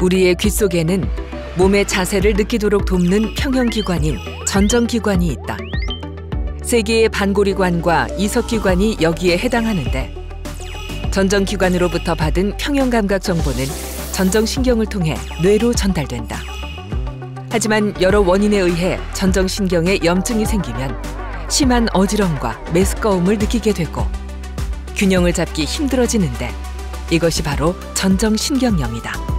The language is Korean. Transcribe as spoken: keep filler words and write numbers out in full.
우리의 귀 속에는 몸의 자세를 느끼도록 돕는 평형기관인 전정기관이 있다. 세 개의 반고리관과 이석기관이 여기에 해당하는데 전정기관으로부터 받은 평형감각 정보는 전정신경을 통해 뇌로 전달된다. 하지만 여러 원인에 의해 전정신경에 염증이 생기면 심한 어지럼과 메스꺼움을 느끼게 되고 균형을 잡기 힘들어지는데 이것이 바로 전정신경염이다.